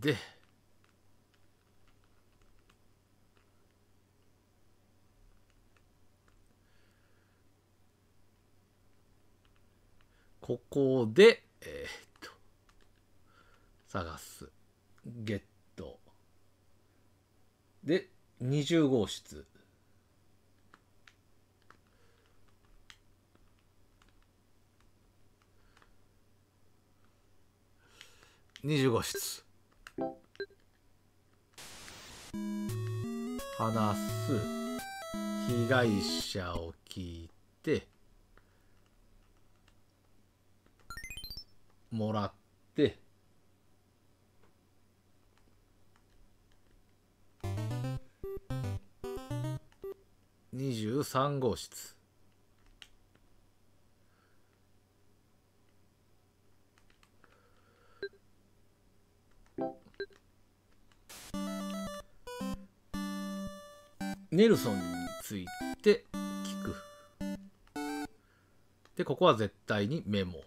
で、ここで、探す。ゲット。で、20号室。25室。話す。被害者を聞いて、もらって、23号室。ネルソンについて聞く。で、ここは絶対にメモ。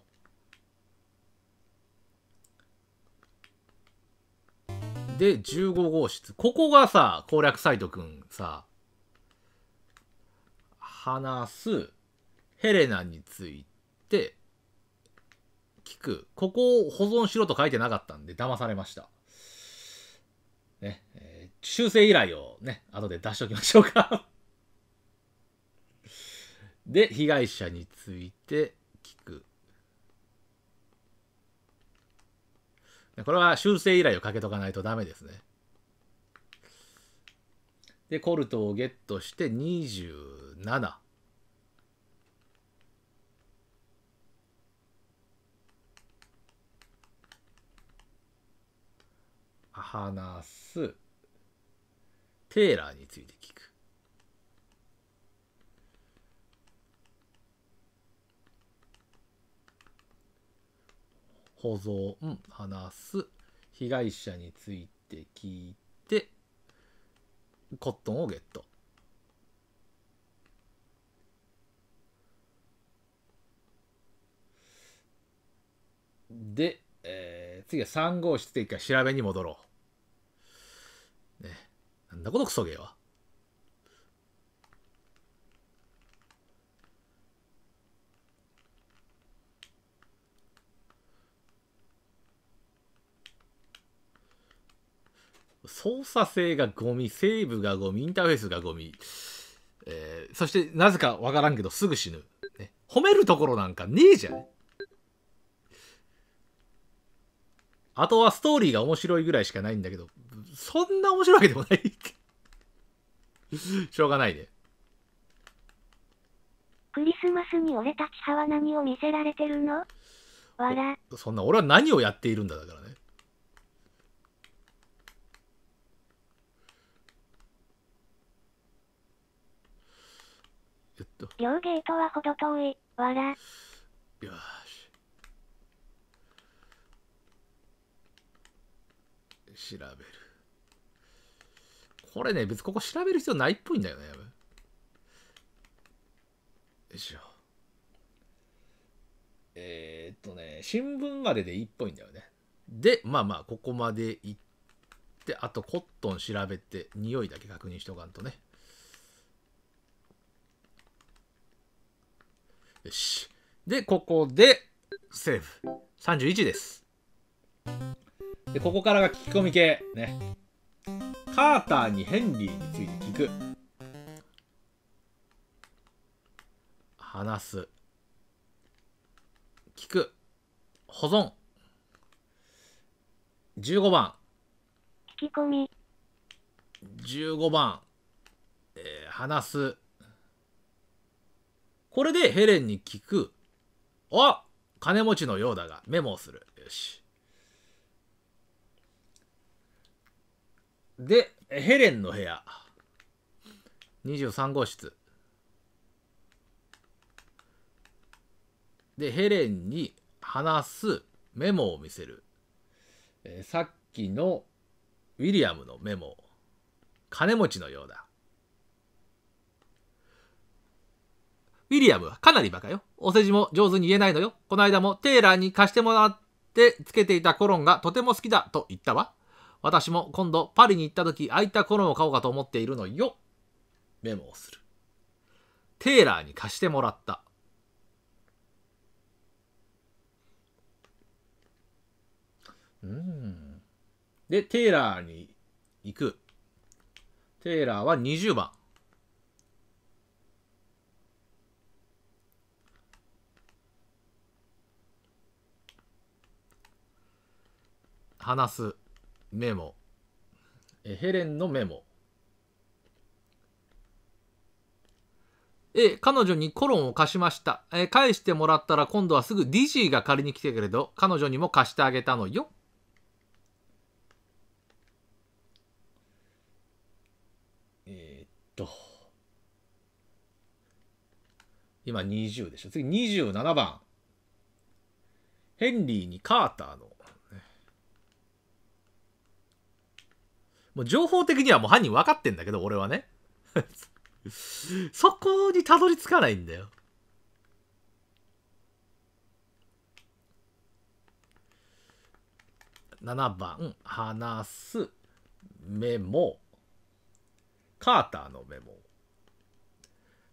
で、15号室。ここがさ、攻略サイトくんさ、話す、ヘレナについて聞く。ここを保存しろと書いてなかったんで、騙されました。ね、修正依頼をね、後で出しときましょうか。で、被害者について聞く。これは修正依頼をかけとかないとダメですね。で、コルトをゲットして27。話す。テーラーについて聞く。保存、話す。被害者について聞いて、コットンをゲット。で、次は3号室で一回調べに戻ろう。ね、なんだこのクソゲーは。操作性がゴミ、セーブがゴミ、インターフェースがゴミ。そしてなぜかわからんけどすぐ死ぬ。ね、褒めるところなんかねえじゃん。あとはストーリーが面白いぐらいしかないんだけど、そんな面白いわけでもないしょうがないね。クリスマスに俺たちは何を見せられてるの？笑。そんな、俺は何をやっているんだだからね。両ゲートはほど遠い。笑。よし。調べる。これね、別にここ調べる必要ないっぽいんだよね。よいしょ。新聞まででいいっぽいんだよね。で、まあまあ、ここまで行って、あとコットン調べて、匂いだけ確認しとかんとね。よし。で、ここで、セーブ。31です。で、ここからが聞き込み系。ね。カーターにヘンリーについて聞く。話す。聞く。保存。15番。聞き込み。15番。話す。これでヘレンに聞く。あ、金持ちのようだが、メモをする。よし。で、ヘレンの部屋。23号室。で、ヘレンに話すメモを見せる。さっきのウィリアムのメモ。金持ちのようだ。ウィリアムはかなりバカよ。お世辞も上手に言えないのよ。この間もテーラーに貸してもらってつけていたコロンがとても好きだと言ったわ。私も今度パリに行った時、ああいったコロンを買おうかと思っているのよ。メモをする。テーラーに貸してもらった。で、テーラーに行く。テーラーは20番。話す。メモ。ヘレンのメモ。彼女にコロンを貸しました。返してもらったら今度はすぐディジーが借りに来てくれど、彼女にも貸してあげたのよ。今20でしょ。次27番。ヘンリーにカーターの。もう情報的にはもう犯人分かってんだけど、俺はね。そこにたどり着かないんだよ。7番、話す、メモ、カーターのメモ。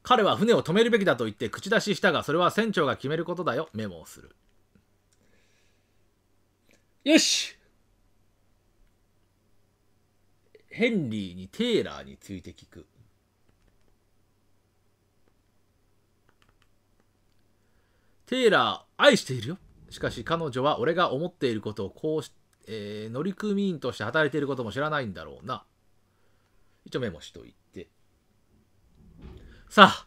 彼は船を止めるべきだと言って口出ししたが、それは船長が決めることだよ。メモをする。よし！ヘンリーにテーラーについて聞く。テイラー、愛しているよ。しかし彼女は俺が思っていることをこうし、乗組員として働いていることも知らないんだろうな。一応メモしといて。さあ、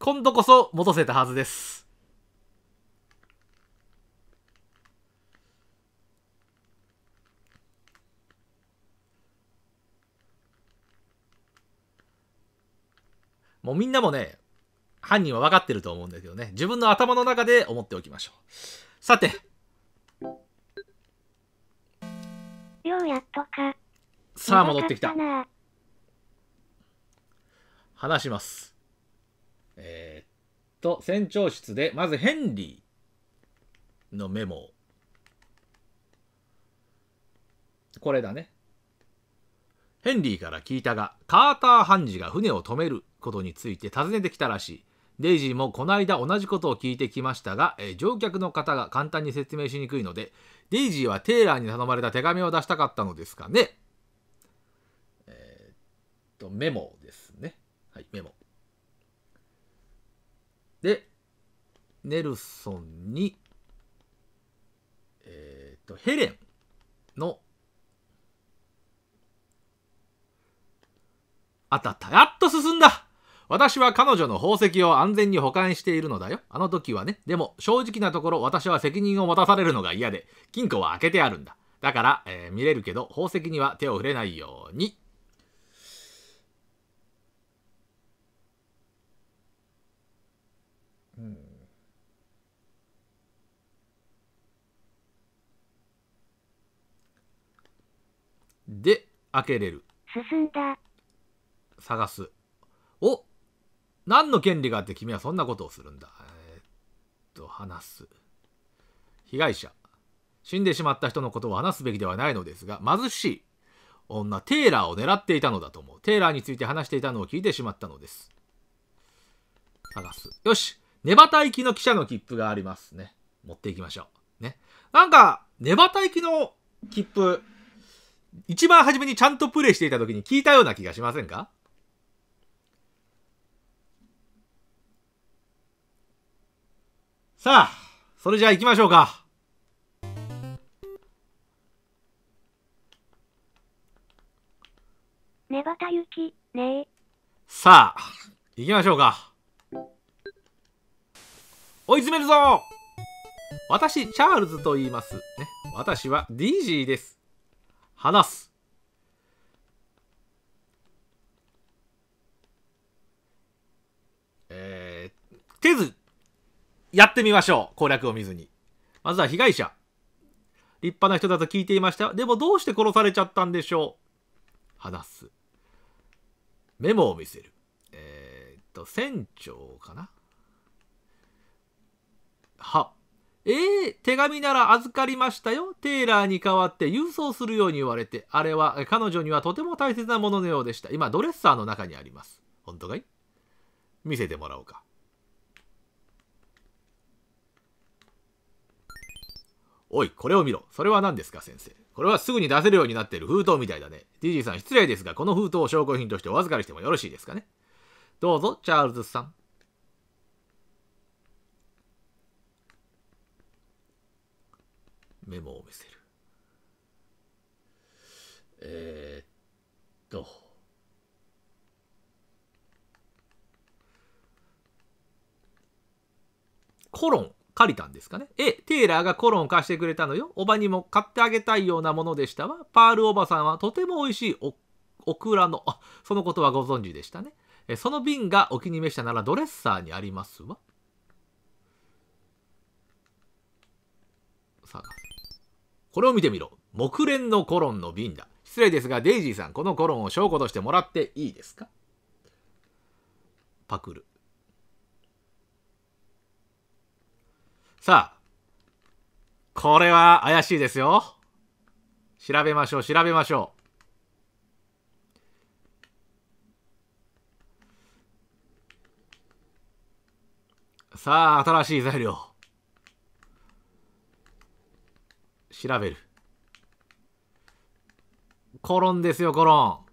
今度こそ戻せたはずです。もうみんなもね、犯人は分かってると思うんだけどね。自分の頭の中で思っておきましょう。さて。ようやっとか。さあ戻ってきた。話します。船長室で、まずヘンリーのメモ。これだね。ヘンリーから聞いたが、カーター判事が船を止めることについて尋ねてきたらしい。デイジーもこの間同じことを聞いてきましたが、乗客の方が簡単に説明しにくいので、デイジーはテーラーに頼まれた手紙を出したかったのですかね。メモですね。はい、メモ。で、ネルソンに、ヘレンの、あったあった。やっと進んだ。私は彼女の宝石を安全に保管しているのだよ。あの時はね。でも正直なところ私は責任を持たされるのが嫌で、金庫は開けてあるんだ。だから、見れるけど宝石には手を触れないように。で、開けれる。進んだ。探す。お、何の権利があって君はそんなことをするんだ。話す。被害者。死んでしまった人のことを話すべきではないのですが、貧しい女、テーラーを狙っていたのだと思う。テーラーについて話していたのを聞いてしまったのです。探す。よし。ネバタ行きの記者の切符がありますね。持っていきましょう。ね。なんか、ネバタ行きの切符、一番初めにちゃんとプレイしていた時に聞いたような気がしませんか？さあ、それじゃあ行きましょうか。ネバタ行きねえ。さあ、行きましょうか。追い詰めるぞ！私、チャールズと言います。ね、私はディジーです。話す。やってみましょう。攻略を見ずに。まずは被害者。立派な人だと聞いていました。でもどうして殺されちゃったんでしょう。話す。メモを見せる。船長かな。は。手紙なら預かりましたよ。テーラーに代わって郵送するように言われて、あれは彼女にはとても大切なもののようでした。今、ドレッサーの中にあります。本当かい？見せてもらおうか。おい、これを見ろ。それは何ですか、先生。これはすぐに出せるようになっている封筒みたいだね。DGさん、失礼ですが、この封筒を証拠品としてお預かりしてもよろしいですかね。どうぞ、チャールズさん。メモを見せる。コロン借りたんですかね。テイラーがコロンを貸してくれたのよ。おばにも買ってあげたいようなものでしたわ。パールおばさんはとても美味しいオクラの、そのことはご存知でしたね。その瓶がお気に召したならドレッサーにありますわ。さあ、これを見てみろ。木蓮のコロンの瓶だ。失礼ですが、デイジーさん、このコロンを証拠としてもらっていいですか？パクる。さあ、これは怪しいですよ。調べましょう、調べましょう。さあ、新しい材料。調べる。コロンですよ、コロン。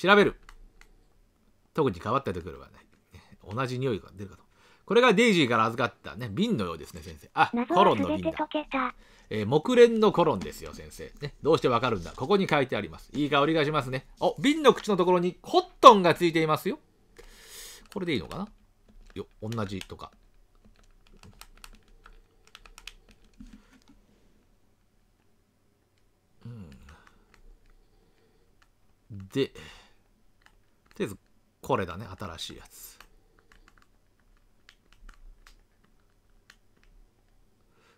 調べる。特に変わったところはない。同じ匂いが出るかと。これがデイジーから預かったね、瓶のようですね、先生。あ、コロンの瓶だ。木蓮のコロンですよ、先生。ね、どうしてわかるんだ。ここに書いてあります。いい香りがしますね。お、瓶の口のところにコットンがついていますよ。これでいいのかなよ、同じとか。で、とりあえずこれだね、新しいやつ。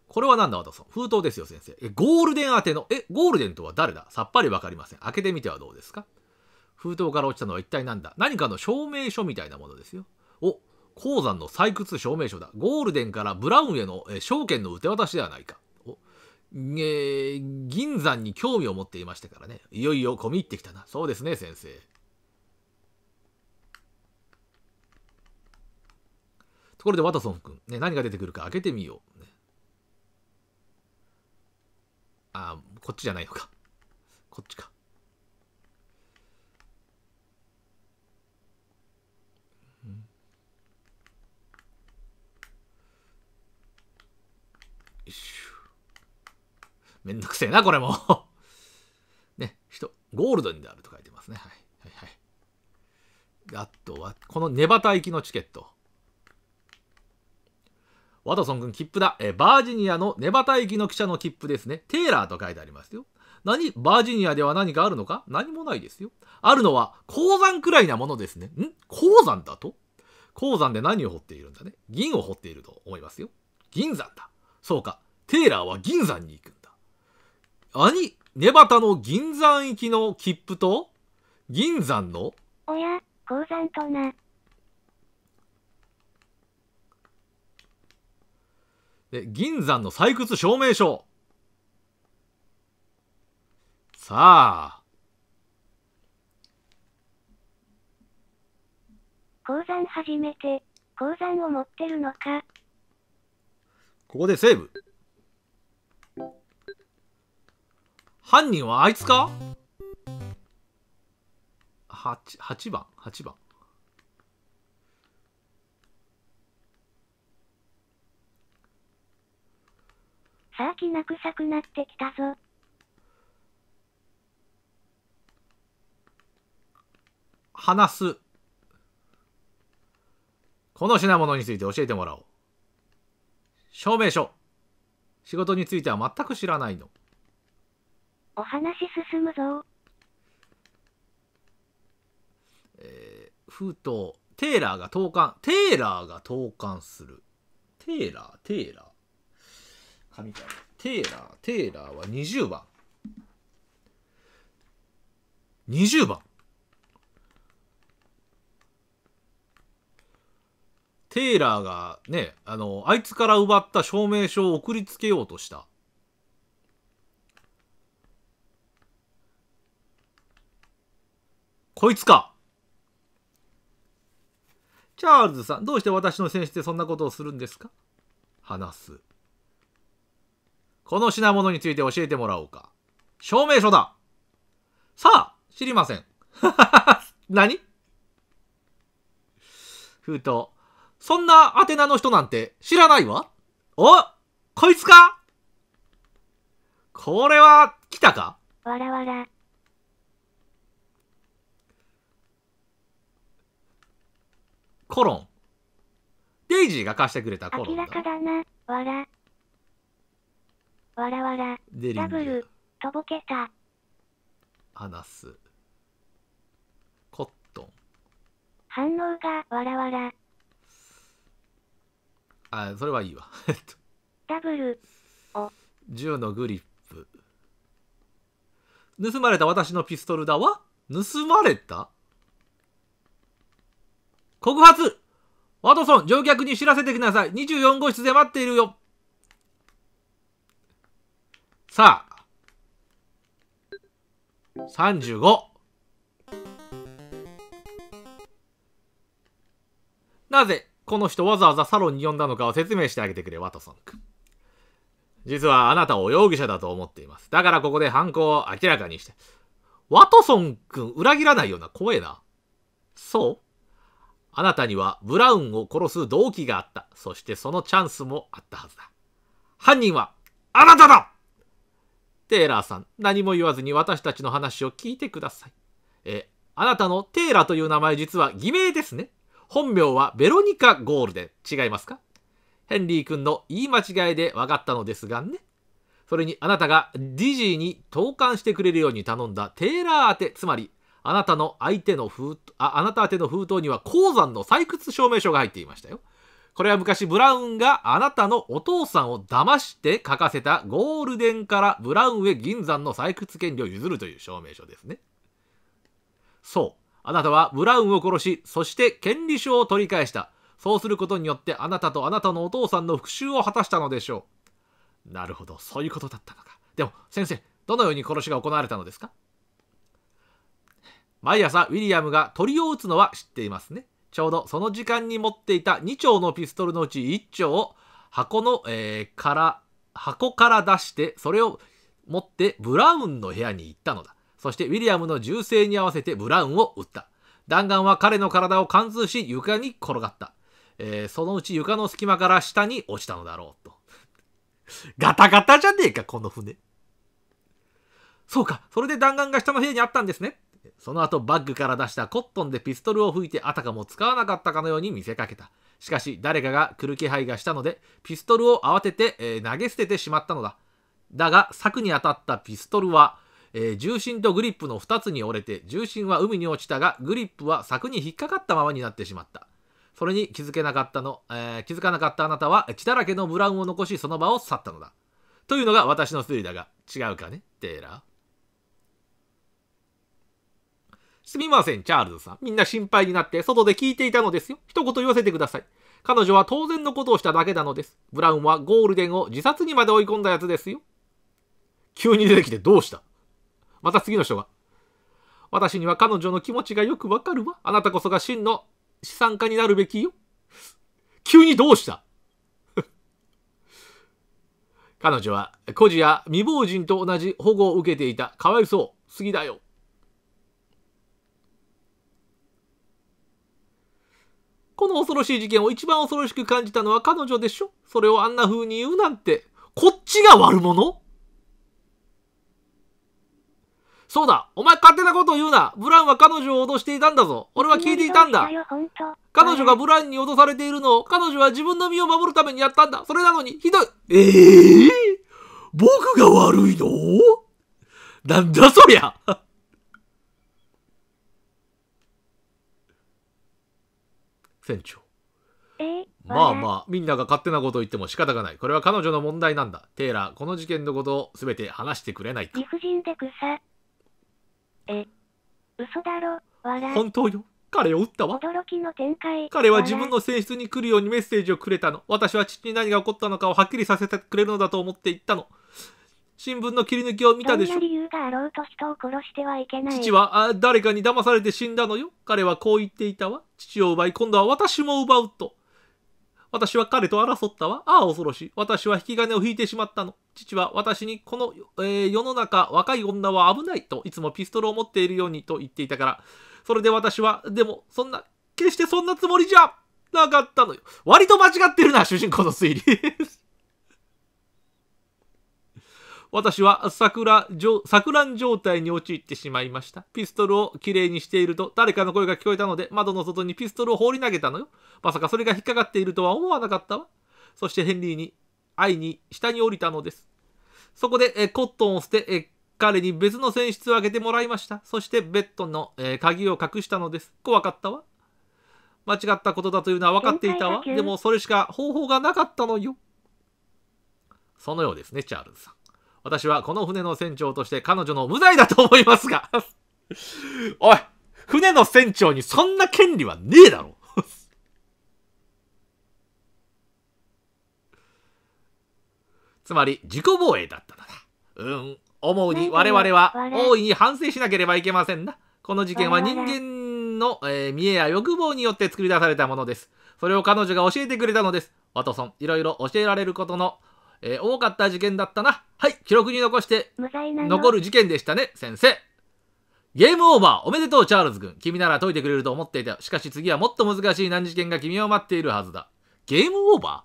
これは何だ、ワトソン。封筒ですよ、先生。ゴールデン宛ての、ゴールデンとは誰だ？さっぱりわかりません。開けてみてはどうですか？封筒から落ちたのは一体何だ？何かの証明書みたいなものですよ。お、鉱山の採掘証明書だ。ゴールデンからブラウンへの証券の受け渡しではないか。銀山に興味を持っていましたからね。いよいよ込み入ってきたな。そうですね、先生。ところでワトソン君、ね、何が出てくるか開けてみよう。ね、あ、こっちじゃないのか。こっちか。うん、よし。めんどくせえな、これも。ね、ゴールドにであると書いてますね。はい。はいはい。あとは、このネバタ行きのチケット。ワトソン君、切符だ。バージニアのネバタ行きの汽車の切符ですね。テーラーと書いてありますよ。バージニアでは何かあるのか？何もないですよ。あるのは、鉱山くらいなものですね。ん？鉱山だと？鉱山で何を掘っているんだね。銀を掘っていると思いますよ。銀山だ。そうか。テーラーは銀山に行くんだ。ネバタの銀山行きの切符と、銀山のおや、鉱山とな。銀山の採掘証明書。さあ。鉱山初めて、鉱山を持ってるのか。ここでセーブ。犯人はあいつか ?8番。さあ、きな臭くなってきたぞ。話す。この品物について教えてもらおう。証明書。仕事については全く知らないの。お話進むぞ。封筒。テーラーが投函する。紙か。テーラーは20番。20番。テイラーがね、あいつから奪った証明書を送りつけようとした。こいつか。チャールズさん、どうして私の戦士でそんなことをするんですか？話す。この品物について教えてもらおうか。証明書だ。さあ、知りません。何？封筒。そんな宛名の人なんて知らないわ。お、こいつか？これは、来たか？わらわら。コロン。デイジーが貸してくれたコロンだ。明らかだな。わら。わらわら。ダブル。とぼけた。話す。コットン。反応がわらわら。あ、それはいいわ。ダブル。お。銃のグリップ。盗まれた私のピストルだわ。盗まれた？告発！ワトソン、乗客に知らせてください。24号室で待っているよ。さあ。35。なぜ、この人わざわざサロンに呼んだのかを説明してあげてくれ、ワトソン君。実はあなたを容疑者だと思っています。だからここで犯行を明らかにして。ワトソン君、裏切らないような、怖えな。そう？あなたにはブラウンを殺す動機があった。そしてそのチャンスもあったはずだ。犯人はあなただ！テイラーさん、何も言わずに私たちの話を聞いてください。あなたのテイラーという名前実は偽名ですね。本名はベロニカ・ゴールデン。違いますか？ヘンリー君の言い間違いで分かったのですがね。それにあなたがディジーに投函してくれるように頼んだテイラー宛て、つまり、あなた宛ての封筒には鉱山の採掘証明書が入っていましたよ。これは昔ブラウンがあなたのお父さんを騙して書かせたゴールデンからブラウンへ銀山の採掘権利を譲るという証明書ですね。そう。あなたはブラウンを殺し、そして権利書を取り返した。そうすることによってあなたとあなたのお父さんの復讐を果たしたのでしょう。なるほど。そういうことだったのか。でも、先生、どのように殺しが行われたのですか？毎朝、ウィリアムが鳥を撃つのは知っていますね。ちょうどその時間に持っていた2丁のピストルのうち1丁を箱から出して、それを持ってブラウンの部屋に行ったのだ。そしてウィリアムの銃声に合わせてブラウンを撃った。弾丸は彼の体を貫通し、床に転がった。そのうち床の隙間から下に落ちたのだろうと。ガタガタじゃねえか、この船。そうか、それで弾丸が下の部屋にあったんですね。その後バッグから出したコットンでピストルを吹いてあたかも使わなかったかのように見せかけた。しかし誰かが来る気配がしたのでピストルを慌てて、投げ捨ててしまったのだ。だが柵に当たったピストルは、重心とグリップの2つに折れて重心は海に落ちたがグリップは柵に引っかかったままになってしまった。それに気づかなかったあなたは血だらけのブラウンを残しその場を去ったのだ。というのが私の推理だが違うかね、テイラー。すみません、チャールズさん。みんな心配になって、外で聞いていたのですよ。一言言わせてください。彼女は当然のことをしただけなのです。ブラウンはゴールデンを自殺にまで追い込んだやつですよ。急に出てきてどうした？また次の人が。私には彼女の気持ちがよくわかるわ。あなたこそが真の資産家になるべきよ。急にどうした？彼女は孤児や未亡人と同じ保護を受けていた。かわいそう。すぎだよ。この恐ろしい事件を一番恐ろしく感じたのは彼女でしょ？それをあんな風に言うなんて、こっちが悪者？そうだ、お前勝手なことを言うな。ブラウンは彼女を脅していたんだぞ。俺は聞いていたんだ。彼女がブラウンに脅されているのを彼女は自分の身を守るためにやったんだ。それなのに、ひどい。僕が悪いの？なんだそりゃ。船長。まあまあ、みんなが勝手なことを言っても仕方がない。これは彼女の問題なんだ。テイラー、この事件のことをすべて話してくれないか。理不尽で草。嘘だろ、笑。本当よ。彼を撃ったわ。驚きの展開。彼は自分の性質に来るようにメッセージをくれたの。私は父に何が起こったのかをはっきりさせてくれるのだと思って言ったの。新聞の切り抜きを見たでしょ。どんな理由があろうと人を殺してはいけない。父は誰かに騙されて死んだのよ。彼はこう言っていたわ。父を奪い、今度は私も奪うと。私は彼と争ったわ。ああ、恐ろしい。私は引き金を引いてしまったの。父は私に、この、世の中、若い女は危ないと、いつもピストルを持っているようにと言っていたから。それで私は、でも、そんな、決してそんなつもりじゃなかったのよ。割と間違ってるな、主人公の推理。私は錯乱状態に陥ってしまいました。ピストルをきれいにしていると誰かの声が聞こえたので窓の外にピストルを放り投げたのよ。まさかそれが引っかかっているとは思わなかったわ。そしてヘンリーに会いに下に降りたのです。そこでコットンを捨て彼に別の船室を開けてもらいました。そしてベッドの鍵を隠したのです。怖かったわ。間違ったことだというのは分かっていたわ。でもそれしか方法がなかったのよ。そのようですね、チャールズさん。私はこの船の船長として彼女の無罪だと思いますが。おい、船の船長にそんな権利はねえだろ。つまり自己防衛だったのだ。思うに我々は大いに反省しなければいけませんな。この事件は人間の、見えや欲望によって作り出されたものです。それを彼女が教えてくれたのです。ワトソン、いろいろ教えられることの多かった事件だったな。はい、記録に残して残る事件でしたね、先生。ゲームオーバー、おめでとう、チャールズ君。君なら解いてくれると思っていた。しかし次はもっと難しい難事件が君を待っているはずだ。ゲームオーバ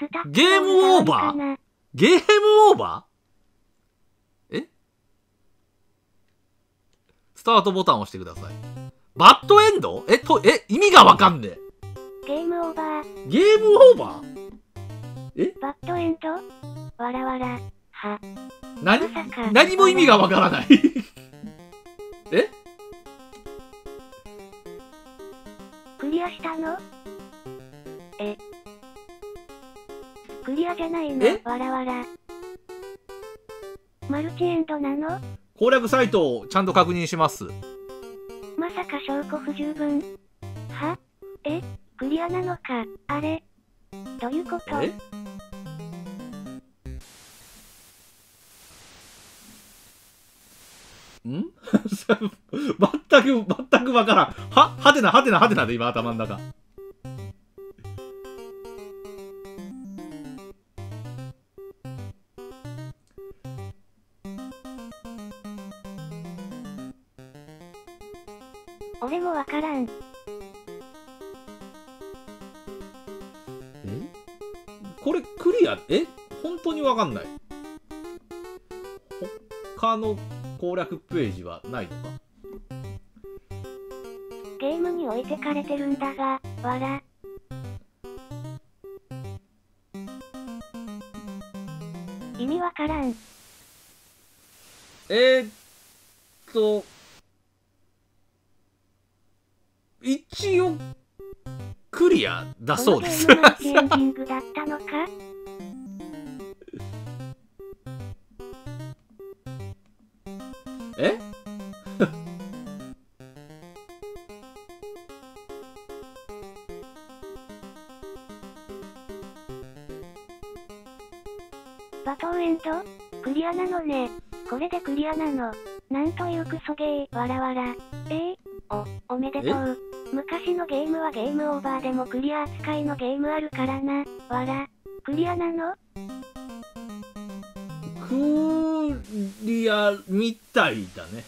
ー？ゲームオーバー？ゲームオーバー？え？スタートボタンを押してください。バッドエンド？意味がわかんねえ。ゲームオーバー。ゲームオーバー？バッドエンド？わらわら、は。何も意味がわからない。クリアしたの？クリアじゃないの？わらわら。マルチエンドなの？攻略サイトをちゃんと確認します。まさか証拠不十分。は？クリアなのか、あれ。どういうこと？全くわからん。はてなはてなはてなで今頭の中。俺もわからん。これクリア？本当にわかんない。他の攻略ページはないのか。ゲームに置いてかれてるんだが、わら。意味わからん。一応クリアだそうです。バトルエンド？クリアなのね。これでクリアなの。なんというクソゲー、わらわら。おめでとう。昔のゲームはゲームオーバーでもクリア扱いのゲームあるからな。わら。クリアなの？クリアみたいだね。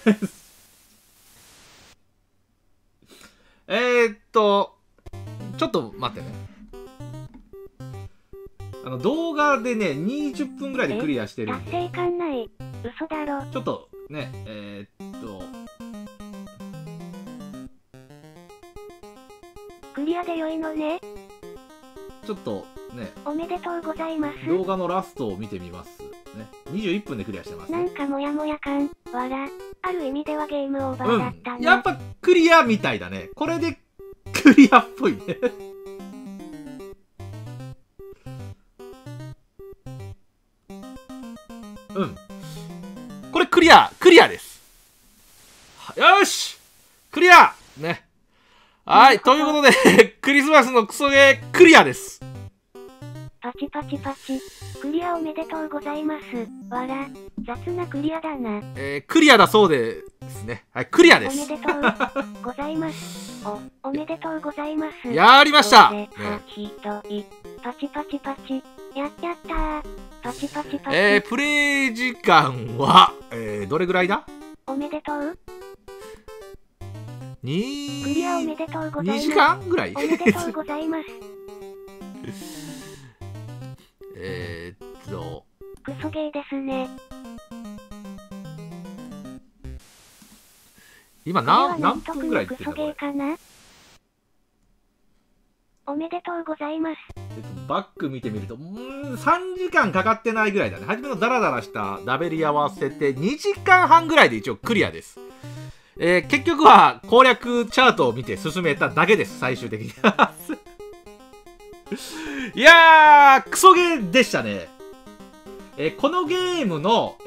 ちょっと待ってね。動画でね、20分ぐらいでクリアしてるんで。達成感ない。嘘だろ。ちょっとね、クリアで良いのね。ちょっとね、おめでとうございます。動画のラストを見てみますね。21分でクリアしてます、ね。なんかモヤモヤ感、わら。ある意味ではゲームオーバーだったね。やっぱクリアみたいだね。これでクリアっぽいね。これクリアです。よし。クリアね。はい、ということで、クリスマスのクソゲー、クリアです。パチパチパチ。クリアおめでとうございます。わら、雑なクリアだな。クリアだそうですね。はい、クリアです。おめでとうございます。おめでとうございます。やりました。パチパチパチ。やっちゃったー。パチパチパチ。プレイ時間は、どれぐらいだ？おめでとう。2時間ぐらい。おめでとうございます。クソゲーですね。今何分ぐらい言ってたの？クソゲーかな。おめでとうございます。バック見てみると、3時間かかってないぐらいだね。初めのダラダラしたダベリ合わせて2時間半ぐらいで一応クリアです。結局は攻略チャートを見て進めただけです、最終的に。いやー、クソゲーでしたね。このゲームの、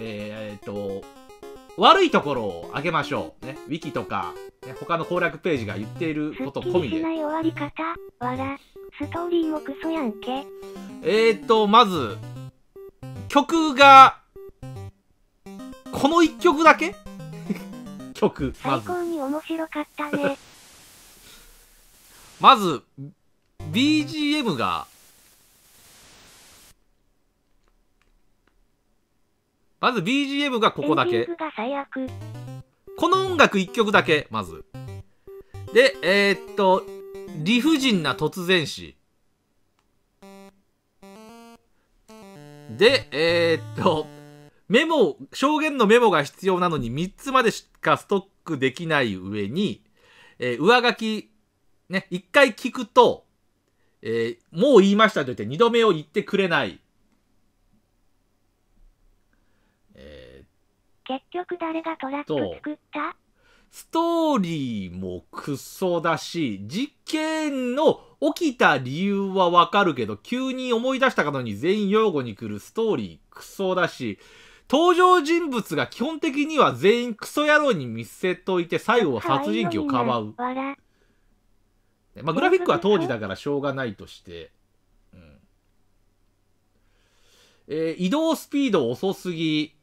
悪いところを挙げましょう。ね、ウィキとか、ね、他の攻略ページが言っていること込みで。ない終わり方、笑、ストーリーもクソやんけ。まず、曲が、この1曲だけ曲、まず。最高に面白かったね。まず、BGM が、まず BGM がここだけ。この音楽1曲だけ、まず。で、理不尽な突然死。で、証言のメモが必要なのに3つまでしかストックできない上に、上書き、ね、1回聞くと、もう言いましたと言って2度目を言ってくれない。結局誰がトラック作った？ストーリーもクソだし、事件の起きた理由はわかるけど、急に思い出したかのに全員擁護に来るストーリークソだし、登場人物が基本的には全員クソ野郎に見せといて、最後は殺人鬼をかばう。まあ、グラフィックは当時だからしょうがないとして、移動スピード遅すぎ、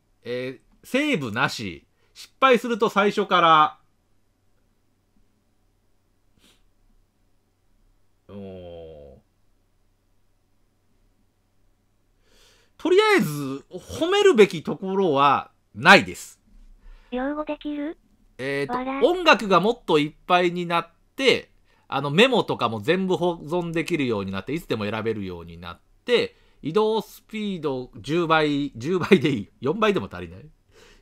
セーブなし、失敗すると最初から、とりあえず褒めるべきところはないです。擁護できる？音楽がもっといっぱいになって、メモとかも全部保存できるようになって、いつでも選べるようになって、移動スピード10倍でいい。4倍でも足りない。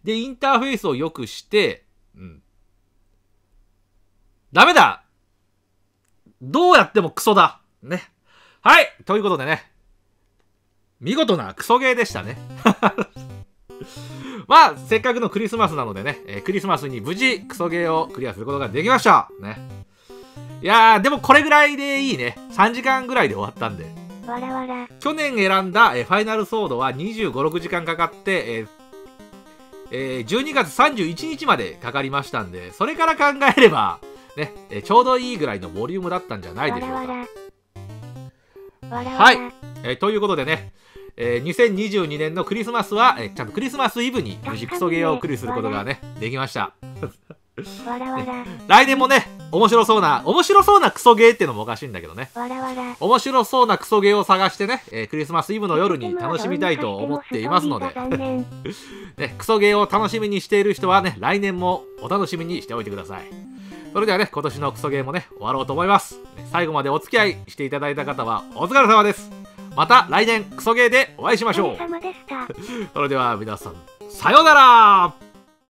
で、インターフェースを良くして、ダメだ！どうやってもクソだ！ね。はい！ということでね、見事なクソゲーでしたね。まあ、せっかくのクリスマスなのでね、クリスマスに無事クソゲーをクリアすることができました。ね。いやー、でもこれぐらいでいいね。3時間ぐらいで終わったんで。わらわら。去年選んだファイナルソードは25、6時間かかって、12月31日までかかりましたんで、それから考えれば、ね、ちょうどいいぐらいのボリュームだったんじゃないでしょうか。わらわら。わらわら。はい。ということでね、2022年のクリスマスは、ちゃんとクリスマスイブに無事クソゲーをお送りすることがね、できました。わらわら。来年もね、面白そうなクソゲーっていうのもおかしいんだけどね。わらわら。面白そうなクソゲーを探してね、クリスマスイブの夜に楽しみたいと思っていますので、ね、クソゲーを楽しみにしている人はね、来年もお楽しみにしておいてください。それではね、今年のクソゲーもね、終わろうと思います。最後までお付き合いしていただいた方はお疲れ様です。また来年クソゲーでお会いしましょう。お疲れ様でした。それでは皆さん、さようなら。